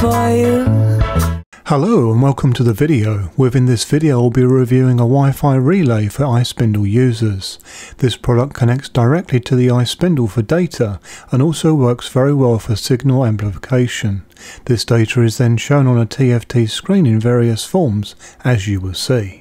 for you. Hello and welcome to the video. Within this video I'll be reviewing a Wi-Fi relay for iSpindle users. This product connects directly to the iSpindle for data and also works very well for signal amplification. This data is then shown on a TFT screen in various forms, as you will see.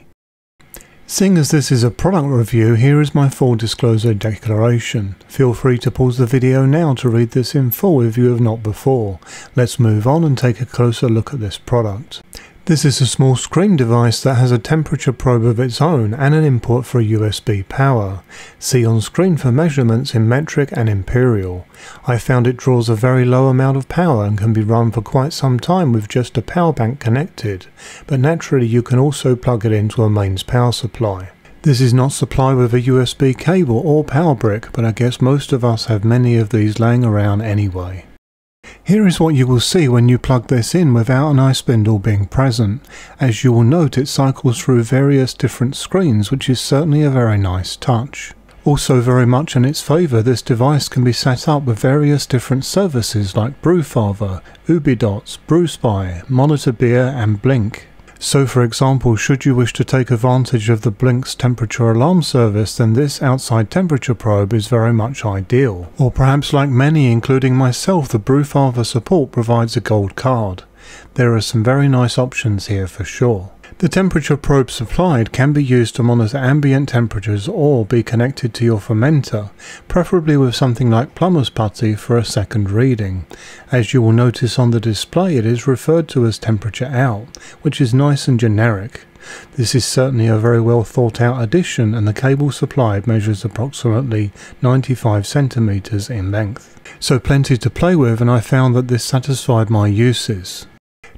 Seeing as this is a product review, here is my full disclosure declaration. Feel free to pause the video now to read this in full if you have not before. Let's move on and take a closer look at this product. This is a small screen device that has a temperature probe of its own and an input for USB power. See on screen for measurements in metric and imperial. I found it draws a very low amount of power and can be run for quite some time with just a power bank connected, but naturally you can also plug it into a mains power supply. This is not supplied with a USB cable or power brick, but I guess most of us have many of these laying around anyway. Here is what you will see when you plug this in without an iSpindle being present. As you will note, it cycles through various different screens, which is certainly a very nice touch. Also very much in its favour, this device can be set up with various different services like Brewfather, Ubidots, BrewSpy, Monitor Beer and Blink. So for example, should you wish to take advantage of the Blink's temperature alarm service, then this outside temperature probe is very much ideal. Or perhaps like many, including myself, the Brewfather support provides a gold card. There are some very nice options here for sure. The temperature probe supplied can be used to monitor ambient temperatures or be connected to your fermenter, preferably with something like plumber's putty for a second reading. As you will notice on the display, it is referred to as temperature out, which is nice and generic. This is certainly a very well thought out addition, and the cable supplied measures approximately 95 centimeters in length. So plenty to play with, and I found that this satisfied my uses.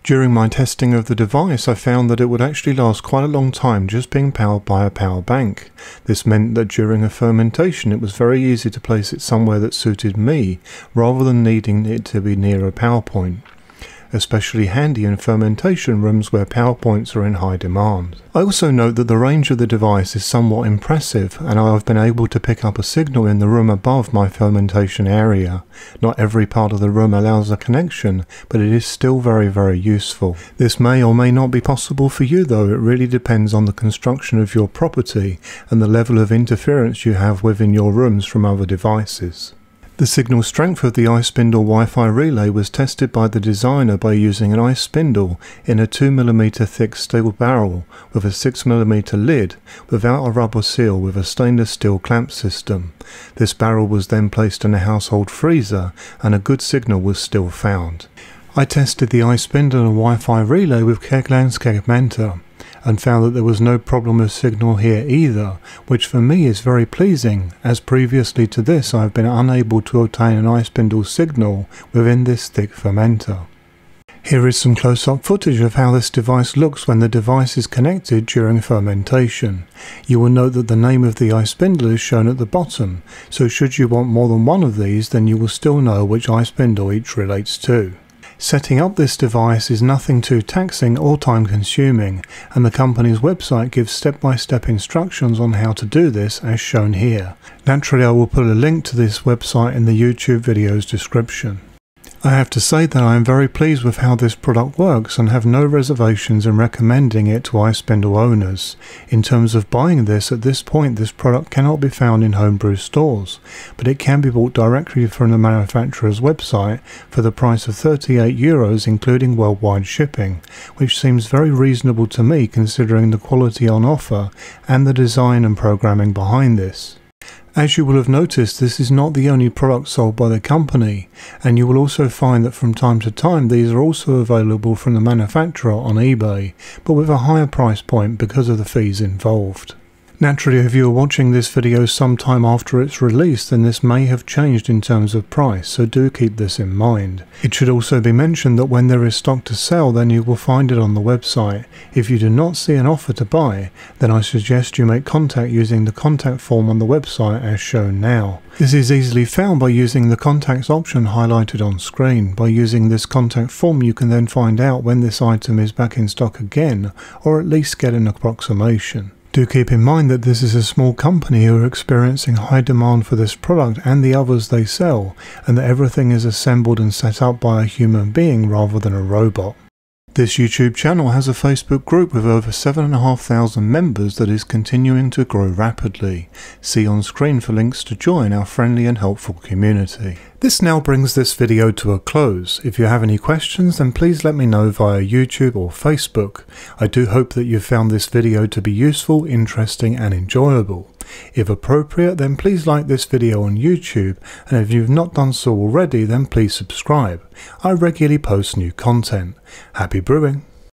During my testing of the device, I found that it would actually last quite a long time just being powered by a power bank. This meant that during a fermentation it was very easy to place it somewhere that suited me, rather than needing it to be near a power point. Especially handy in fermentation rooms where power points are in high demand. I also note that the range of the device is somewhat impressive, and I have been able to pick up a signal in the room above my fermentation area. Not every part of the room allows a connection, but it is still very useful. This may or may not be possible for you though, it really depends on the construction of your property and the level of interference you have within your rooms from other devices. The signal strength of the iSpindle Wi-Fi relay was tested by the designer by using an iSpindle in a 2mm thick steel barrel with a 6mm lid without a rubber seal with a stainless steel clamp system. This barrel was then placed in a household freezer and a good signal was still found. I tested the iSpindle and Wi-Fi relay with Kegland's Kegmenta and found that there was no problem with signal here either, which for me is very pleasing, as previously to this I have been unable to obtain an iSpindle signal within this thick fermenter. Here is some close-up footage of how this device looks when the device is connected during fermentation. You will note that the name of the iSpindle is shown at the bottom, so should you want more than one of these then you will still know which iSpindle each relates to. Setting up this device is nothing too taxing or time consuming, and the company's website gives step-by-step instructions on how to do this as shown here. Naturally I will put a link to this website in the YouTube video's description. I have to say that I am very pleased with how this product works and have no reservations in recommending it to iSpindle owners. In terms of buying this, at this point this product cannot be found in homebrew stores, but it can be bought directly from the manufacturer's website for the price of €38 including worldwide shipping, which seems very reasonable to me considering the quality on offer and the design and programming behind this. As you will have noticed, this is not the only product sold by the company, and you will also find that from time to time these are also available from the manufacturer on eBay, but with a higher price point because of the fees involved. Naturally, if you are watching this video sometime after its release, then this may have changed in terms of price, so do keep this in mind. It should also be mentioned that when there is stock to sell, then you will find it on the website. If you do not see an offer to buy, then I suggest you make contact using the contact form on the website as shown now. This is easily found by using the contacts option highlighted on screen. By using this contact form, you can then find out when this item is back in stock again, or at least get an approximation. Do keep in mind that this is a small company who are experiencing high demand for this product and the others they sell, and that everything is assembled and set up by a human being rather than a robot. This YouTube channel has a Facebook group with over 7,500 members that is continuing to grow rapidly. See on screen for links to join our friendly and helpful community. This now brings this video to a close. If you have any questions, then please let me know via YouTube or Facebook. I do hope that you found this video to be useful, interesting and enjoyable. If appropriate, then please like this video on YouTube, and if you've not done so already, then please subscribe. I regularly post new content. Happy brewing!